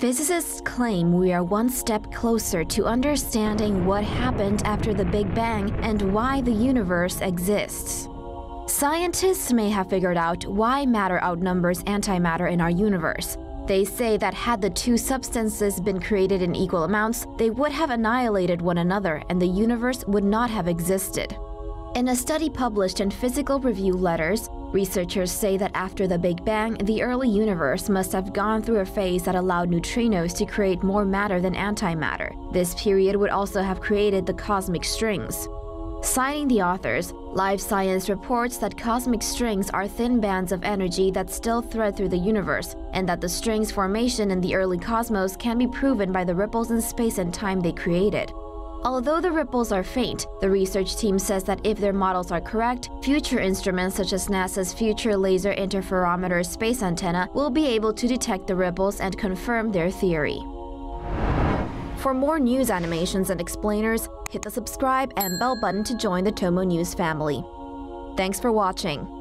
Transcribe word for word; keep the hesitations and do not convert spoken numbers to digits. Physicists claim we are one step closer to understanding what happened after the Big Bang and why the universe exists. Scientists may have figured out why matter outnumbers antimatter in our universe. They say that had the two substances been created in equal amounts, they would have annihilated one another and the universe would not have existed. In a study published in Physical Review Letters, researchers say that after the Big Bang, the early universe must have gone through a phase that allowed neutrinos to create more matter than antimatter. This period would also have created the cosmic strings. Citing the authors, Live Science reports that cosmic strings are thin bands of energy that still thread through the universe, and that the strings' formation in the early cosmos can be proven by the ripples in space and time they created. Although the ripples are faint, the research team says that if their models are correct, future instruments such as NASA's Future Laser Interferometer Space Antenna will be able to detect the ripples and confirm their theory. For more news animations and explainers, hit the subscribe and bell button to join the Tomo News family. Thanks for watching.